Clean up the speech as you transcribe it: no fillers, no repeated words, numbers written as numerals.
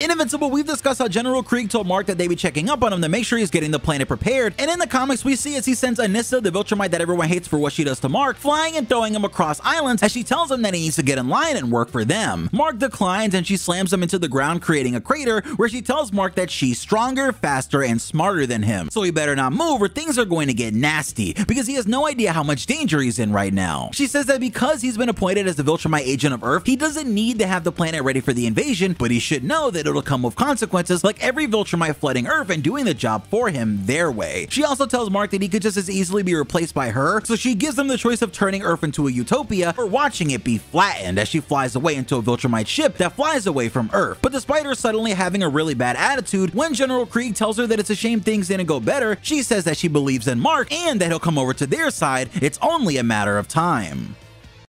In Invincible, we've discussed how General Krieg told Mark that they'd be checking up on him to make sure he's getting the planet prepared, and in the comics we see as he sends Anissa, the Viltrumite that everyone hates for what she does to Mark, flying and throwing him across islands as she tells him that he needs to get in line and work for them. Mark declines and she slams him into the ground, creating a crater where she tells Mark that she's stronger, faster, and smarter than him, so he better not move or things are going to get nasty, because he has no idea how much danger he's in right now. She says that because he's been appointed as the Viltrumite agent of Earth, he doesn't need to have the planet ready for the invasion, but he should know that it'll come with consequences, like every Viltrumite flooding Earth and doing the job for him their way. She also tells Mark that he could just as easily be replaced by her, so she gives him the choice of turning Earth into a utopia or watching it be flattened as she flies away into a Viltrumite ship that flies away from Earth. But despite her suddenly having a really bad attitude, when General Krieg tells her that it's a shame things didn't go better, she says that she believes in Mark and that he'll come over to their side. It's only a matter of time.